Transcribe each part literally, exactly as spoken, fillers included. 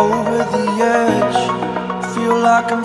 over the edge. Feel like I'm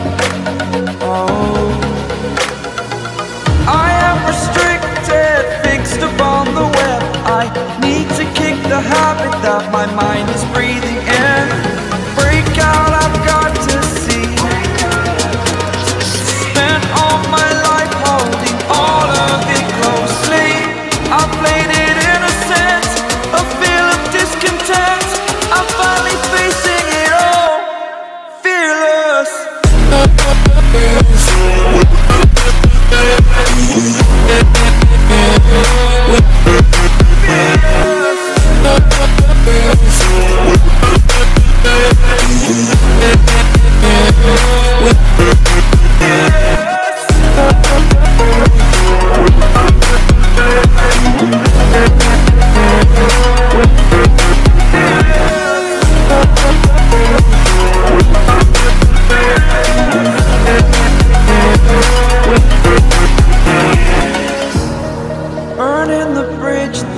Oh, I am restricted, fixed upon the web. I need to kick the habit that my mind is breathing in. Break out, I've got to see. Spent all my life holding all of it closely. I played it innocent, a feel of discontent. I'm finally facing it all, fearless.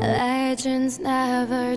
Legends never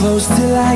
close till I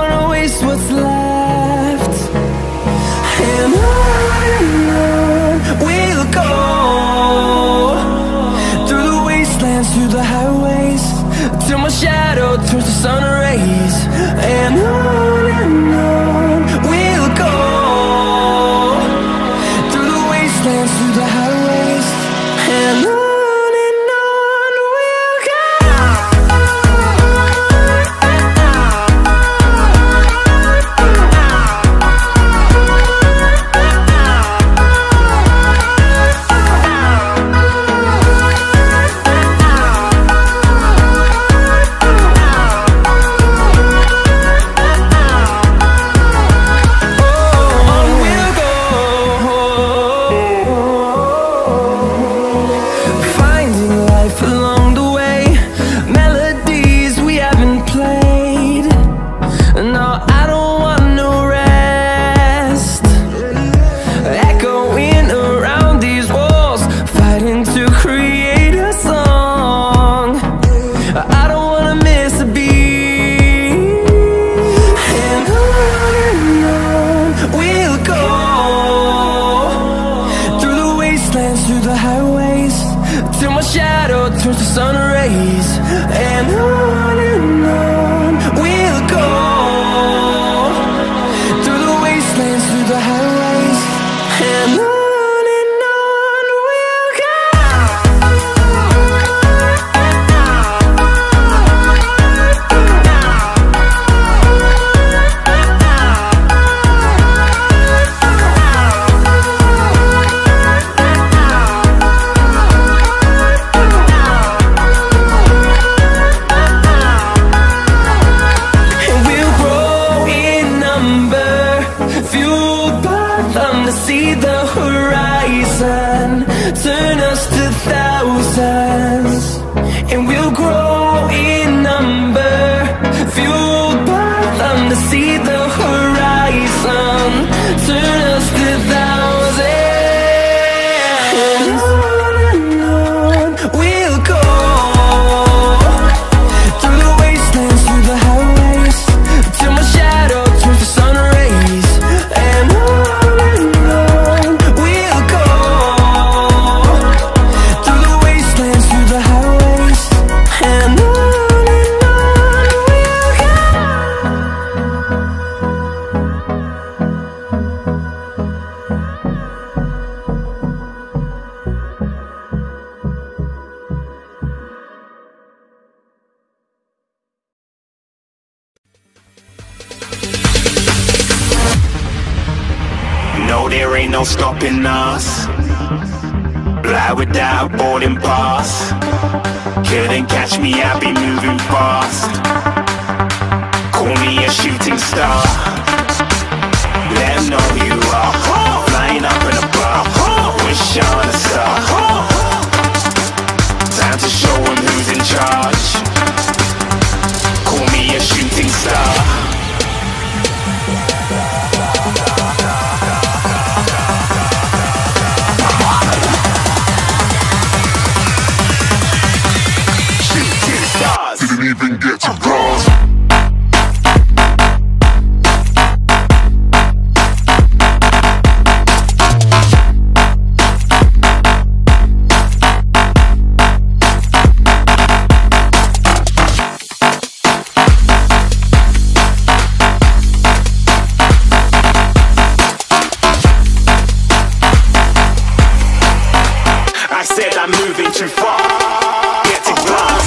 wanna waste what's left. And on we'll go, through the wastelands, through the highways, till my shadow turns to sun rays. And on and on we'll go, through the wastelands, through the highways. And on. Through the highways, till my shadow turns to sun rays. And on and on we'll go, through the wastelands, through the highways. And on. See the horizon, turn us to thousands, and we'll grow in number, fueled by them. To see the horizon, turn us to thousands, and on and on we'll go, through the wastelands, through the highways, till my shadow turns to sun rays. And on. There ain't no stopping us. Fly without boarding pass. Couldn't catch me, I'll be moving fast. Call me a shooting star. Let them know who you are. Flying up in a bar. Wish on a star. Time to show them who's in charge. Call me a shooting star. Even get to cross. I said I'm moving too far. Get to glass.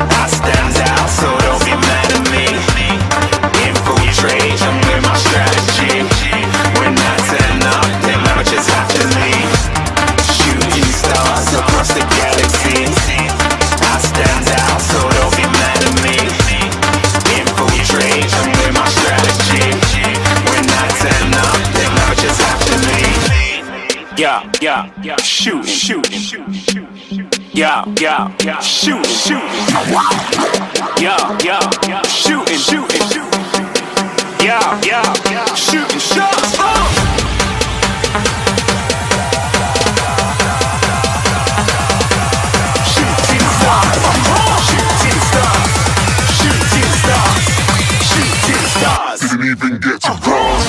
I stand out so don't be mad at me. Infiltrate and with my strategy, when I turn up then I just have to leave. Shooting stars across the galaxy, I stand out so don't be mad at me. Infiltrate and with my strategy, when I turn up then I just have to leave. Yeah, yeah, yeah, shoot, shoot, shoot, shoot, shoot. Yeah, yeah, yeah, shooting, shooting. Yeah, yeah, yeah, shooting, shooting, shooting. Yeah, yeah, yeah, shooting shots. Shooting stars, shooting stars, shooting stars, shooting stars. Didn't even get to cross.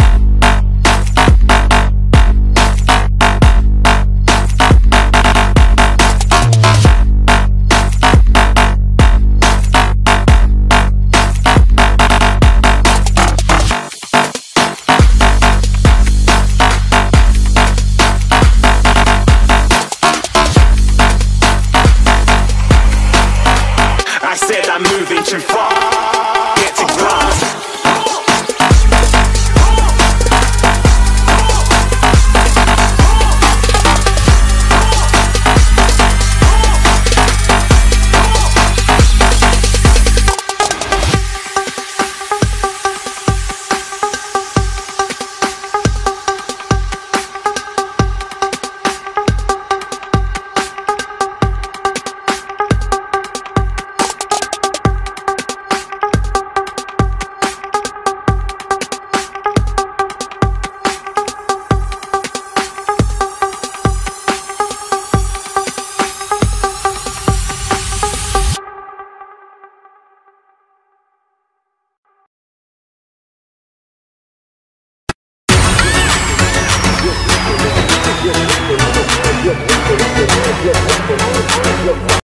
Said I'm moving too far, get to glass.